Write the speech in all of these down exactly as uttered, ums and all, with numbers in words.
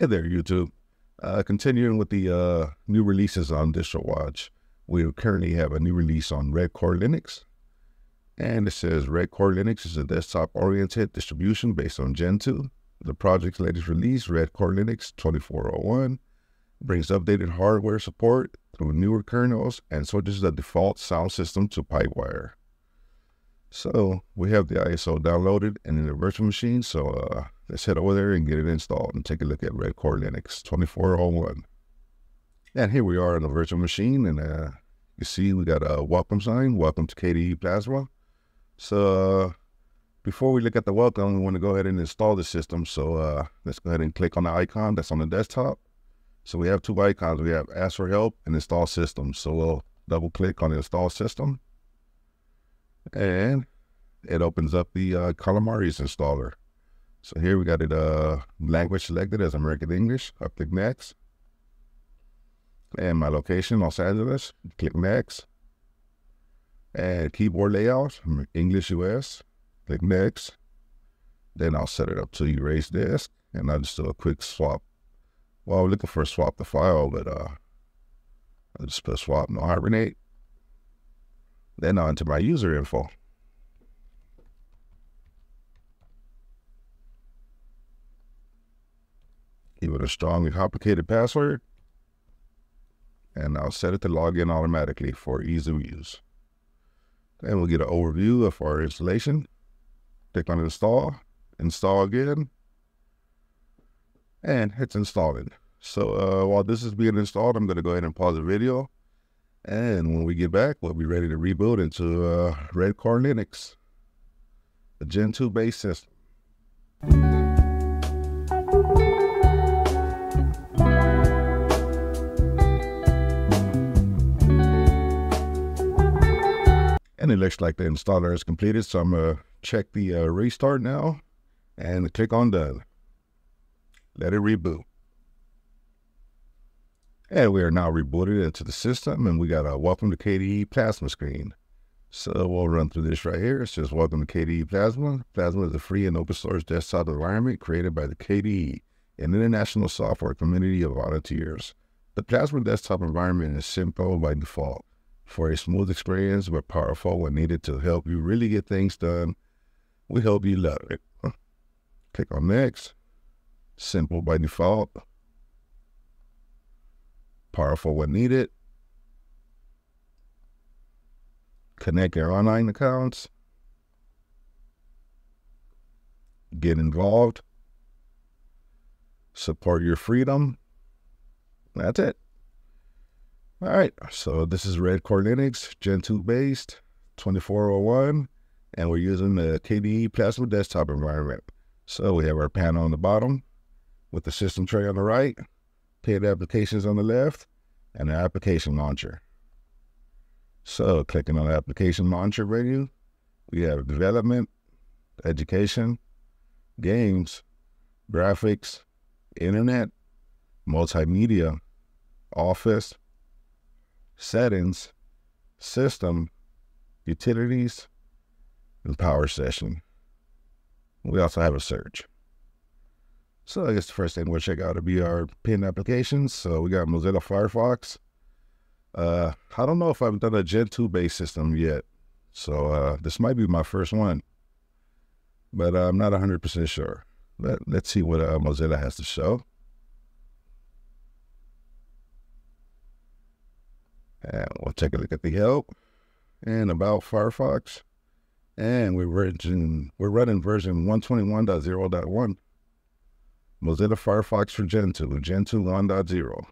Hey there, YouTube. Uh, continuing with the uh, new releases on DistroWatch, we currently have a new release on Redcore Linux. And it says, Redcore Linux is a desktop-oriented distribution based on Gentoo. The project's latest release, Redcore Linux twenty four oh one, brings updated hardware support through newer kernels and switches the default sound system to Pipewire. So we have the I S O downloaded and in the virtual machine, so uh, let's head over there and get it installed and take a look at Redcore Linux twenty four oh one. And here we are in the virtual machine, and uh, you see we got a welcome sign, welcome to K D E Plasma. So uh, before we look at the welcome, we want to go ahead and install the system. So uh, let's go ahead and click on the icon that's on the desktop. So we have two icons. We have ask for help and install system. So we'll double click on install system. And it opens up the uh, Calamares installer. So here we got it uh, language selected as American English. I click next. And my location, Los Angeles, click next. And keyboard layout, English U S, click next. Then I'll set it up to erase disk, and I'll just do a quick swap. Well, I'm looking for a swap the file, but uh, I'll just put swap, no hibernate. Then on to my user info. Give it a strongly complicated password, and I'll set it to log in automatically for ease of use. Then we'll get an overview of our installation. Click on install, install again, and it's installing. So uh, while this is being installed, I'm gonna go ahead and pause the video. And when we get back, we'll be ready to rebuild into uh, Redcore Linux, a Gentoo-based system. And it looks like the installer is completed, so I'm going to check the uh, restart now and click on done. Let it reboot. And we are now rebooted into the system, and we got a welcome to K D E Plasma screen. So we'll run through this right here. It says, welcome to K D E Plasma. Plasma is a free and open source desktop environment created by the K D E, an international software community of volunteers. The Plasma desktop environment is simple by default for a smooth experience, but powerful when needed to help you really get things done. We hope you love it. Click on next. Simple by default. Powerful when needed. Connect your online accounts. Get involved. Support your freedom. That's it. All right. So this is Redcore Linux, Gentoo based, twenty four oh one, and we're using the K D E Plasma desktop environment. So we have our panel on the bottom with the system tray on the right, paid applications on the left, and the application launcher. So clicking on the application launcher menu, we have development, education, games, graphics, internet, multimedia, office, settings, system, utilities, and power session. We also have a search. So I guess the first thing we'll check out will be our pinned applications. So we got Mozilla Firefox. Uh, I don't know if I've done a Gentoo-based system yet. So uh, this might be my first one, but I'm not one hundred percent sure. But let's see what uh, Mozilla has to show. And we'll take a look at the help and about Firefox. And we're, version, we're running version one twenty one point zero point one. Mozilla Firefox for Gentoo, Gentoo one point zero.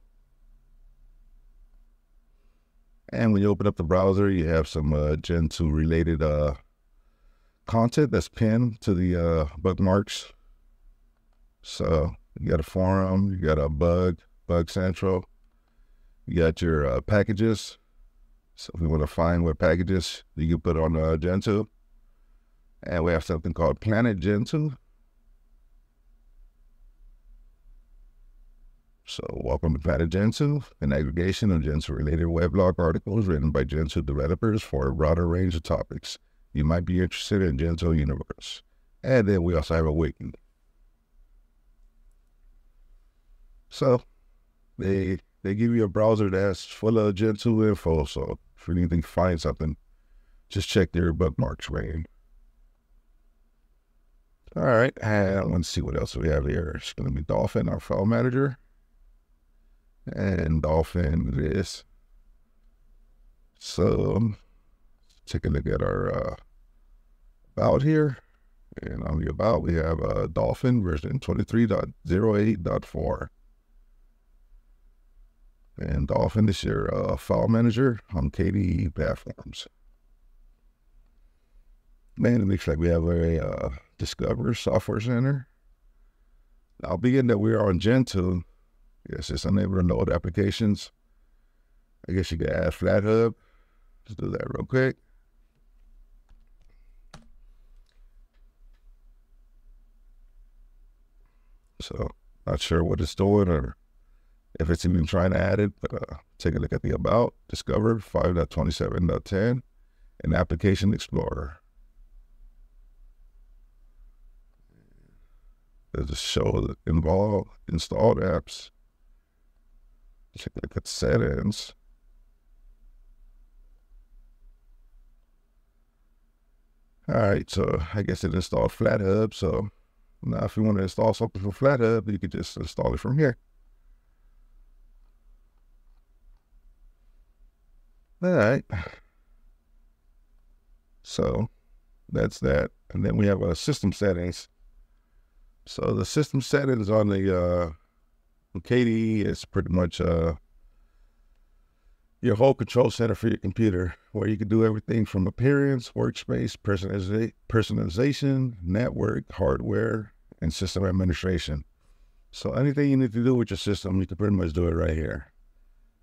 And when you open up the browser, you have some uh, Gentoo-related uh, content that's pinned to the uh, bookmarks. So you got a forum, you got a bug, Bug Central. You got your uh, packages. So if you want to find what packages you can put on uh, Gentoo. And we have something called Planet Gentoo. So welcome to Planet Gentoo, an aggregation of Gentoo-related weblog articles written by Gentoo developers for a broader range of topics. You might be interested in Gentoo Universe. And then we also have a wiki. So they they give you a browser that's full of Gentoo info. So if you think find something, just check their bookmarks, right? All right, and let's see what else we have here. It's going to be Dolphin, our file manager. And Dolphin this. So um, take a look at our uh, about here. And on the about, we have uh, Dolphin version twenty-three point oh eight point four. And Dolphin is your uh, file manager on K D E platforms. Man, it looks like we have a uh, Discover Software Center. Now, being that we are on Gentoo, yes, it's unable to load applications. I guess you could add Flathub. Let's do that real quick. So, not sure what it's doing or if it's even trying to add it, but uh, take a look at the about, Discover five point twenty-seven point ten, and Application Explorer. It'll just show the involved installed apps. Take a look at settings. All right, so I guess it installed Flathub. So now if you want to install something from Flathub, you could just install it from here. All right. So that's that. And then we have a uh, system settings. So the system settings on the uh, K D E is pretty much uh, your whole control center for your computer, where you can do everything from appearance, workspace, personaliza personalization, network, hardware, and system administration. So anything you need to do with your system, you can pretty much do it right here.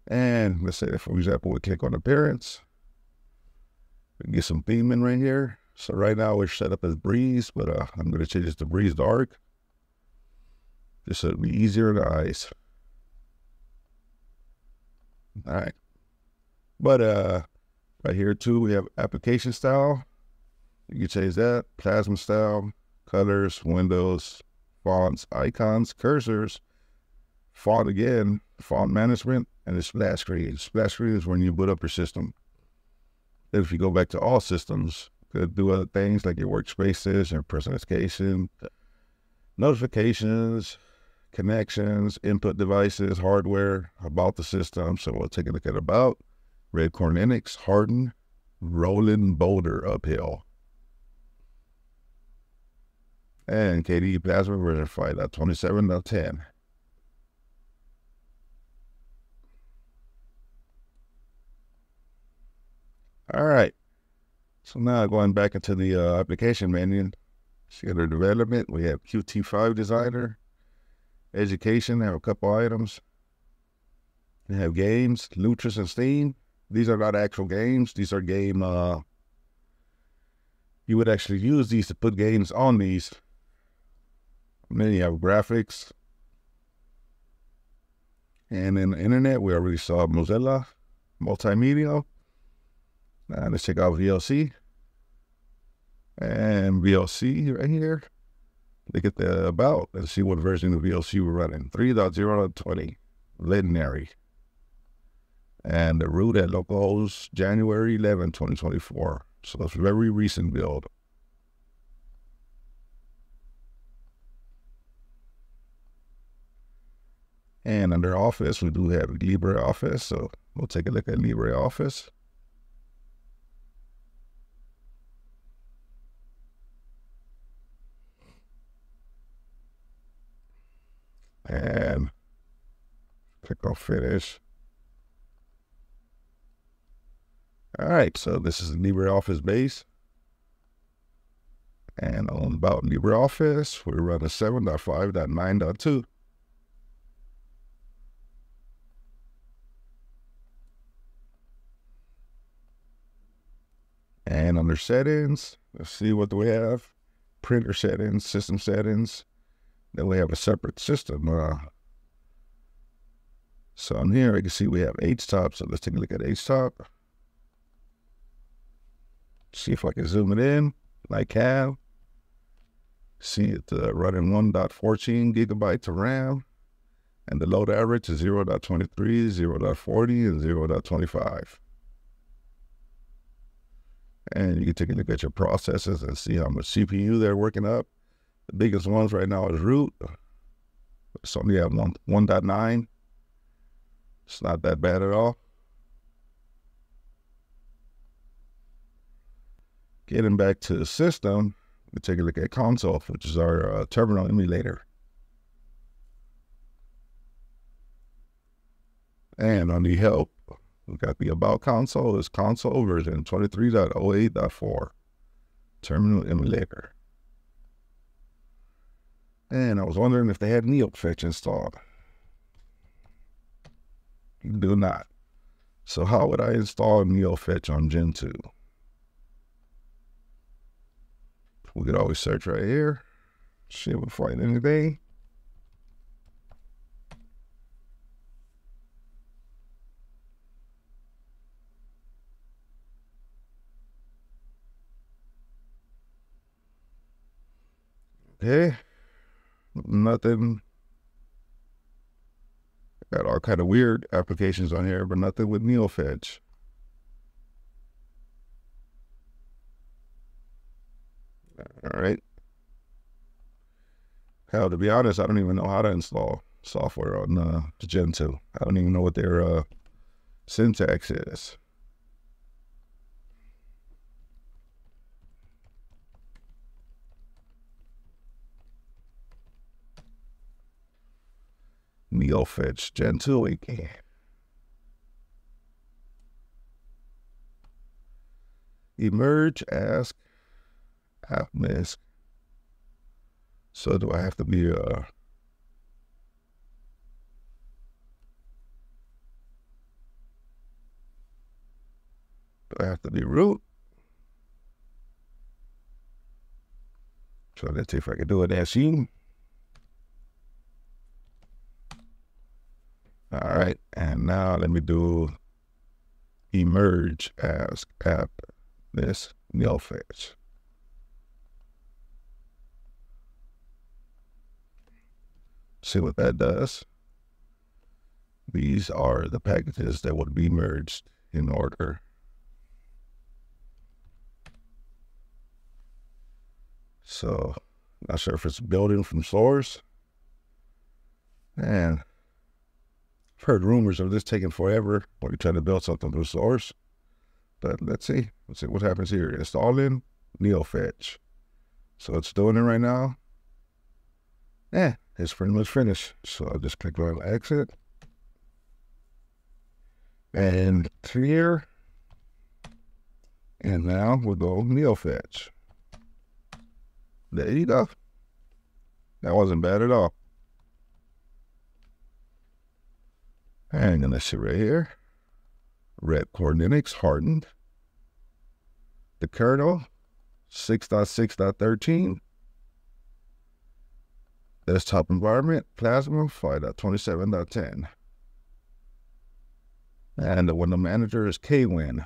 And let's say that, for example, we click on appearance. We can get some theming right here. So right now we're set up as Breeze, but uh, I'm going to change this to Breeze Dark. Just so it'll be easier on the eyes. All right. But uh, right here too, we have application style. You can change that. Plasma style, colors, windows, fonts, icons, cursors, font again, font management, and the splash screen. Splash screen is when you boot up your system. Then if you go back to all systems, could do other things like your workspaces, your personalization, notifications, connections, input devices, hardware, about the system. So we'll take a look at about, Redcore Linux, Harden, Rolling Boulder Uphill. And K D E Plasma version five point twenty-seven point ten. All right. So now going back into the uh, application menu, see under development, we have Q T five designer, education, have a couple items. We have games, Lutris and Steam. These are not actual games. These are game, uh, you would actually use these to put games on these. And then you have graphics. And then the internet, we already saw Mozilla, multimedia. Now let's check out V L C. And V L C right here. Look at the about. Let's see what version of V L C we're running. three point oh point twenty. Legendary. And the root at localhost January eleventh twenty twenty-four. So that's a very recent build. And under Office, we do have LibreOffice. So we'll take a look at LibreOffice. And click on finish. All right, so this is LibreOffice base. And on about LibreOffice, we run a seven point five point nine point two. And under settings, let's see what do we have. Printer settings, system settings. Then we have a separate system. Uh, so on here, you can see we have H top. So let's take a look at H top. See if I can zoom it in, like how. See it uh, running one point one four gigabytes of RAM. and the load average is zero point two three, zero point four zero, and zero point two five. And you can take a look at your processes and see how much C P U they're working up. The biggest ones right now is root. So we have one point nine. It's not that bad at all. Getting back to the system, we take a look at console, which is our uh, terminal emulator. And on the help, we got the about console is console version twenty-three point oh eight point four, terminal emulator. And I was wondering if they had NeoFetch installed. Do not. So how would I install NeoFetch on Gentoo? We could always search right here. See if we find anything. Okay. Nothing. Got all kind of weird applications on here, but nothing with NeoFetch. All right. Hell, to be honest, I don't even know how to install software on uh, Gentoo. I don't even know what their uh, syntax is. NeoFetch Gentoo again. Emerge, ask, app mask. So do I have to be uh do I have to be root? So let's see if I can do it as you. All right, and now let me do emerge as app this NeoFetch. See what that does. These are the packages that would be merged in order. So, not sure if it's building from source. And I've heard rumors of this taking forever when you try to build something from source. But let's see. Let's see what happens here. Installing NeoFetch. So it's doing it right now. Eh. It's pretty much finished, so I'll just click on exit. And clear. And now we'll go NeoFetch. There you go. That wasn't bad at all. And let's see right here. Redcore Linux hardened. The kernel, six point six point thirteen. Desktop environment, Plasma five point twenty-seven point ten. And the window manager is Kwin.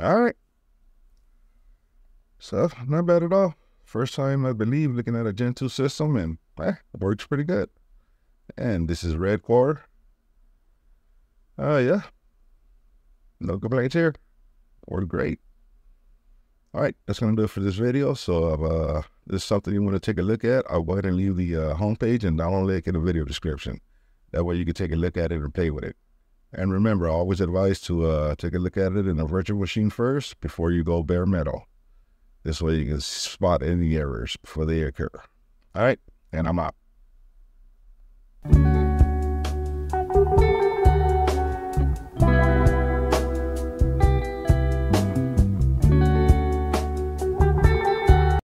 All right. So, not bad at all. First time, I believe, looking at a Gentoo system, and eh, it works pretty good. And this is Redcore. Oh, uh, yeah. No complaints here. Worked great. All right, that's going to do it for this video. So if uh, this is something you want to take a look at, I'll go ahead and leave the uh, homepage and download link in the video description. That way you can take a look at it and play with it. And remember, I always advise to uh, take a look at it in a virtual machine first before you go bare metal. This way you can spot any errors before they occur. All right, and I'm out.